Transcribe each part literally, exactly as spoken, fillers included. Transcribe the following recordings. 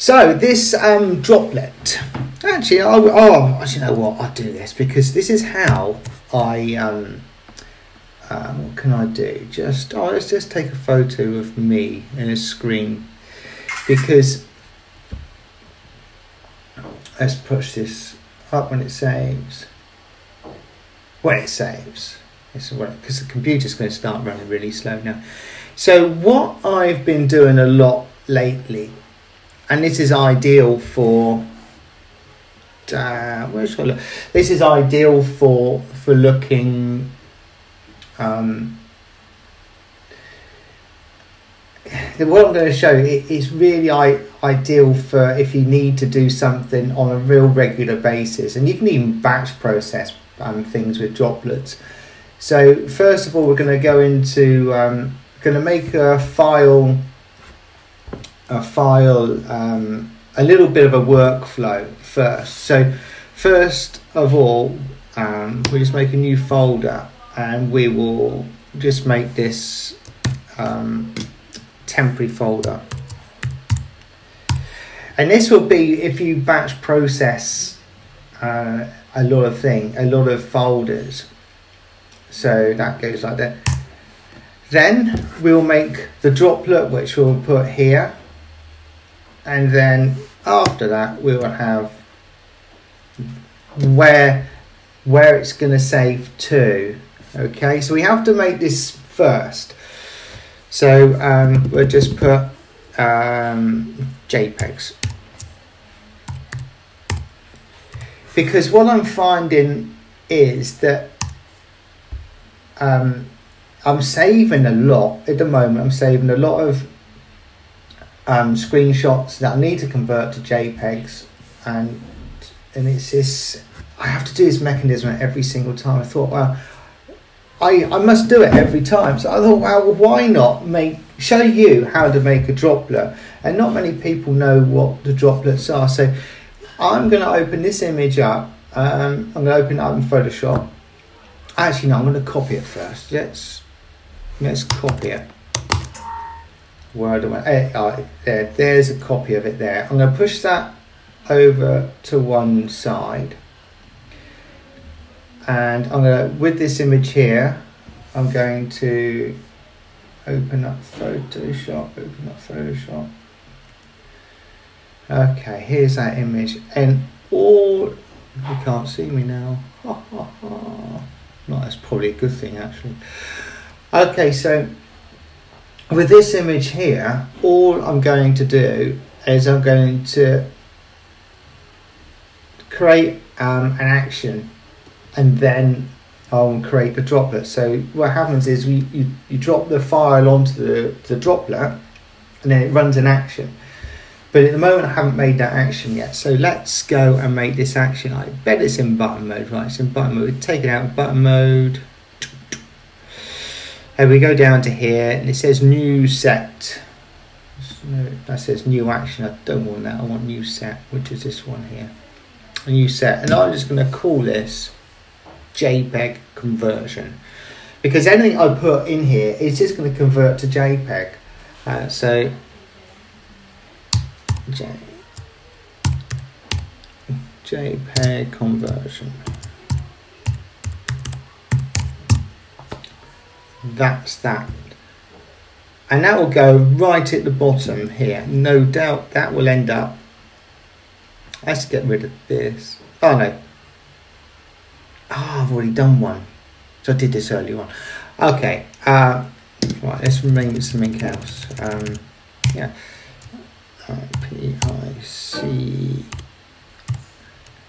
So this um, droplet, actually, I oh, you know what, I do this because this is how I, um, uh, what can I do? Just, oh, let's just take a photo of me in a screen, because let's push this up when it saves. When it saves, because the computer's going to start running really slow now. So what I've been doing a lot lately, and this is ideal for uh, where should I look? This is ideal for for looking. Um, what I'm going to show you is really I. ideal for if you need to do something on a real regular basis, and you can even batch process um, things with droplets. So first of all, we're going to go into um, going to make a file a file um, a little bit of a workflow first. So first of all, um, we just make a new folder, and we will just make this um, temporary folder. And this will be if you batch process uh, a lot of thing, a lot of folders. So that goes like that. Then we'll make the droplet, which we'll put here. And then after that, we will have where where it's going to save to. Okay, so we have to make this first. So um, we'll just put um, JPEGs. Because what I'm finding is that um, I'm saving a lot at the moment. I'm saving a lot of um, screenshots that I need to convert to JPEGs, and and it's this. I have to do this mechanism every single time. I thought, well, I I must do it every time. So I thought, well, why not make show you how to make a droplet? And not many people know what the droplets are. So I'm going to open this image up. Um, I'm going to open it up in Photoshop. Actually, no, I'm going to copy it first. Let's let's copy it. Where do I? Eh, oh, there, there's a copy of it there. I'm going to push that over to one side, and I'm going to, with this image here, I'm going to open up Photoshop. Open up Photoshop. Okay, here's that image, and all you can't see me now. Ha, ha, ha. No, that's probably a good thing actually. Okay, so with this image here, all I'm going to do is I'm going to create um, an action, and then I'll create the droplet. So what happens is we, you, you drop the file onto the, the droplet, and then it runs an action. But at the moment, I haven't made that action yet. So let's go and make this action. I bet it's in button mode, right? It's in button mode. Take it out of button mode. And we go down to here, and it says new set. That says new action. I don't want that. I want new set, which is this one here. A new set. And I'm just going to call this JPEG conversion, because anything I put in here is just going to convert to JPEG. Uh, so J, JPEG conversion. That's that, and that will go right at the bottom here. No doubt that will end up. Let's get rid of this. Oh no! Ah, oh, I've already done one, so I did this earlier on. Okay. Uh, right. Let's rename something else. Um, yeah. P I C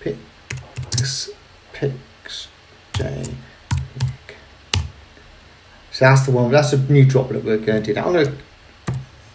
Pix Pix J. So that's the one. That's a new droplet we're going to do. That I'm going to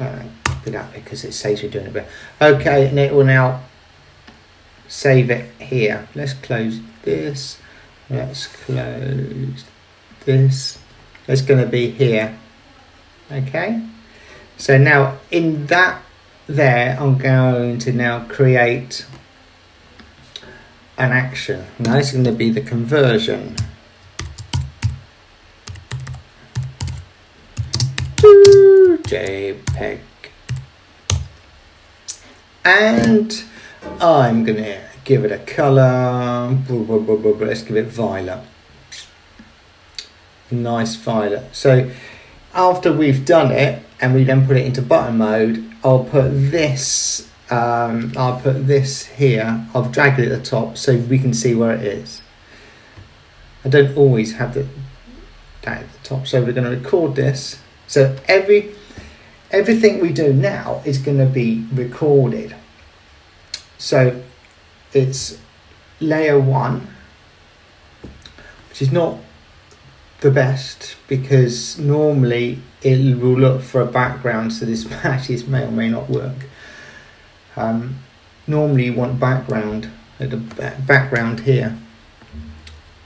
uh, do that because it saves we're doing it. But okay, and it will now save it here. Let's close this. Let's close this. It's going to be here. Okay. So now in that. There, I'm going to now create an action. Now it's going to be the conversion. JPEG. and I'm gonna give it a color. Let's give it violet. Nice violet. So after we've done it and we then put it into button mode, I'll put this um, I'll put this here. I've dragged it at the top so we can see where it is. I don't always have the, that at the top, so we're going to record this. So every everything we do now is going to be recorded. So it's layer one, which is not the best because normally it will look for a background, so this patches may or may not work. Um, normally you want background at the background here.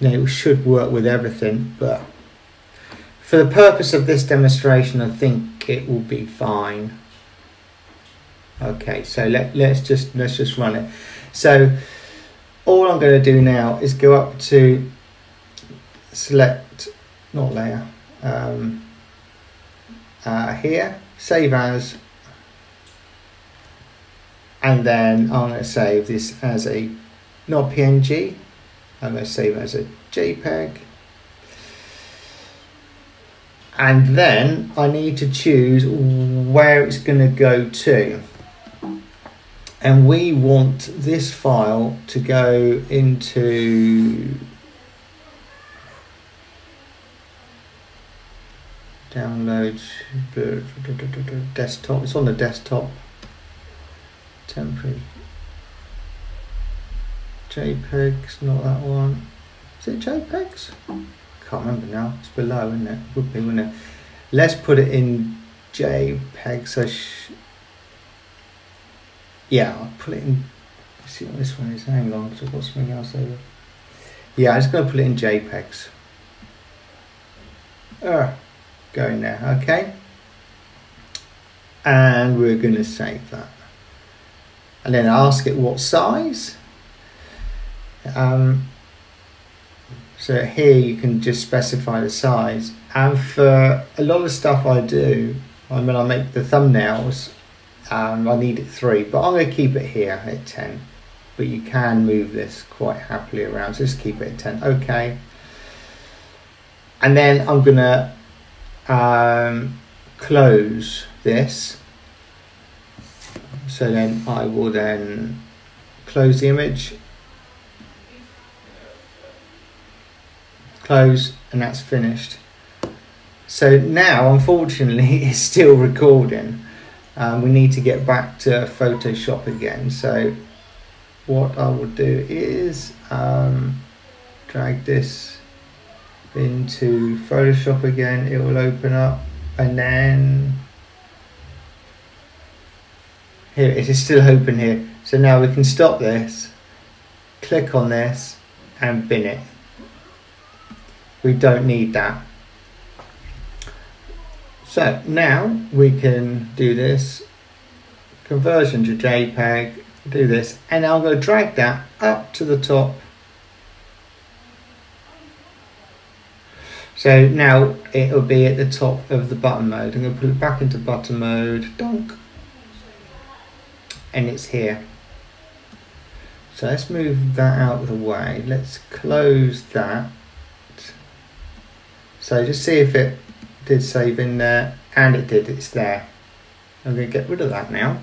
Now it should work with everything, but for the purpose of this demonstration I think it will be fine. Okay, so let, let's just let's just run it. So all I'm going to do now is go up to select not layer um, uh, here, save as, and then I'm going to save this as a not P N G, I'm going to save it as a JPEG, and then I need to choose where it's going to go to, and we want this file to go into downloads desktop. It's on the desktop. Temporary JPEGs, not that one. Is it JPEGs? Can't remember now. It's below, isn't it? Would be, wouldn't it? Let's put it in JPEG. So sh yeah, I'll put it in. Let's see what this one is. Hang on, because I've got something else over. Yeah, I'm just going to put it in JPEGs. Uh, going there, okay, and we're going to save that and then ask it what size. Um, so here you can just specify the size, and for a lot of stuff I do, I mean, I make the thumbnails, um, I need it three, but I'm going to keep it here at ten, but you can move this quite happily around, so just keep it at ten, okay, and then I'm going to Um, close this. So then I will then close the image, close, and that's finished. So now unfortunately it's still recording. Um, we need to get back to Photoshop again, so what I will do is um, drag this into Photoshop again, it will open up, and then here it is, still open here. So now we can stop this, click on this, and bin it. We don't need that. So now we can do this conversion to JPEG, do this, and I'm going to drag that up to the top. So now it will be at the top of the button mode. I'm going to put it back into button mode, donk, and it's here. So let's move that out of the way. Let's close that. So just see if it did save in there, and it did, it's there. I'm going to get rid of that now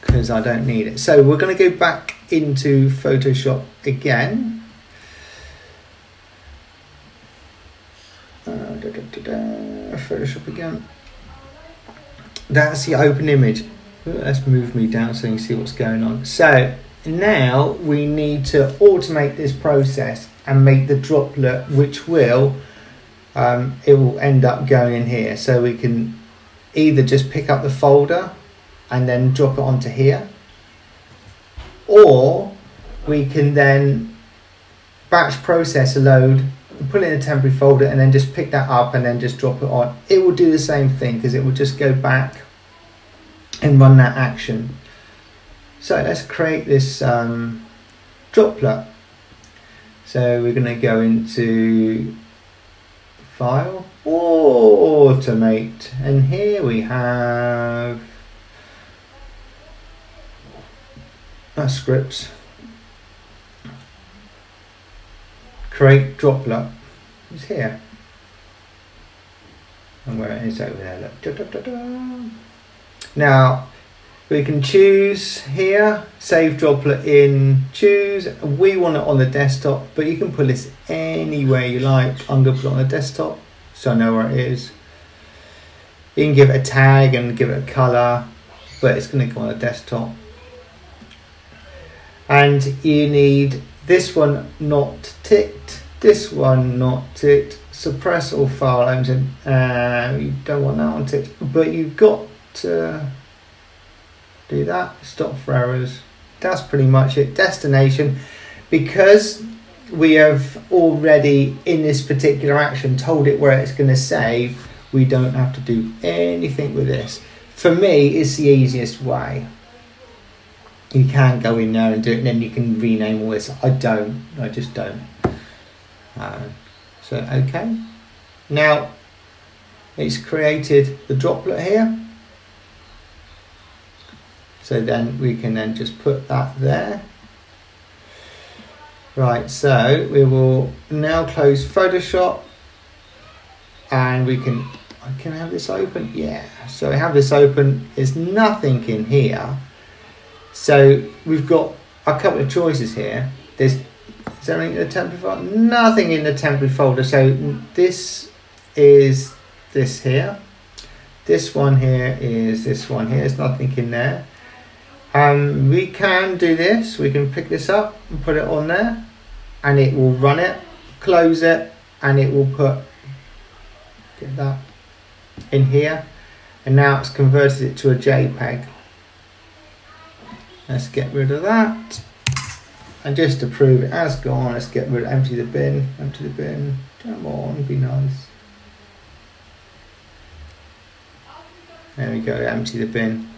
because I don't need it. So we're going to go back into Photoshop again. Photoshop again. That's the open image. Let's move me down so you can see what's going on. So now we need to automate this process and make the droplet, which will um, it will end up going in here. So we can either just pick up the folder and then drop it onto here, or we can then batch process a load, put it in a temporary folder, and then just pick that up and then just drop it on. It will do the same thing because it will just go back and run that action. So let's create this um, droplet. So we're going to go into file, or automate, and here we have our scripts, create droplet is here, and where it is over there, look. Da, da, da, da. Now we can choose here, save droplet in, choose, we want it on the desktop, but you can put this anywhere you like. I'm going to put it on the desktop so I know where it is. You can give it a tag and give it a colour, but it's going to go on the desktop. And you need this one not ticked, this one not ticked, suppress all file names, and uh, you don't want that one ticked, but you've got to do that, stop for errors. That's pretty much it. Destination, because we have already in this particular action told it where it's going to save, we don't have to do anything with this. For me, it's the easiest way. You can go in there and do it, and then you can rename all this. I don't, I just don't. Um, so, okay. Now, it's created the droplet here. So then we can then just put that there. Right, so we will now close Photoshop, and we can, I can have this open, yeah. So I have this open, there's nothing in here. So we've got a couple of choices here. There's, is there anything in the temporary folder? Nothing in the temporary folder. So this is this here. This one here is this one here. There's nothing in there. Um, we can do this. We can pick this up and put it on there. And it will run it, close it, and it will put, get that in here. And now it's converted it to a JPEG. Let's get rid of that, and just to prove it has gone, let's get rid of, empty the bin, empty the bin, come on, be nice. There we go, empty the bin.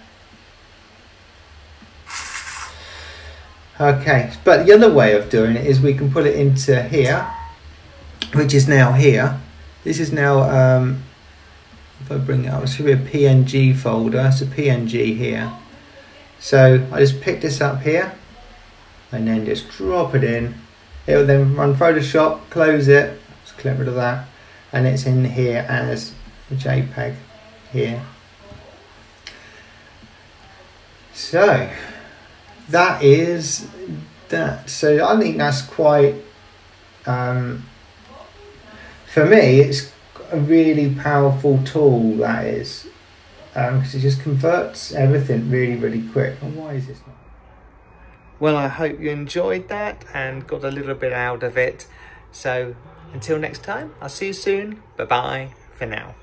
Okay, but the other way of doing it is we can put it into here, which is now here. This is now, um, if I bring it up, it should be a P N G folder, it's a P N G here. So I just pick this up here and then just drop it in. It will then run Photoshop, close it, just get rid of that, and it's in here as a JPEG here. So that is that. So I think that's quite, um, for me, it's a really powerful tool, that is. Because um, it just converts everything really, really quick. And why is this not? Well, I hope you enjoyed that and got a little bit out of it. So until next time, I'll see you soon. Bye-bye for now.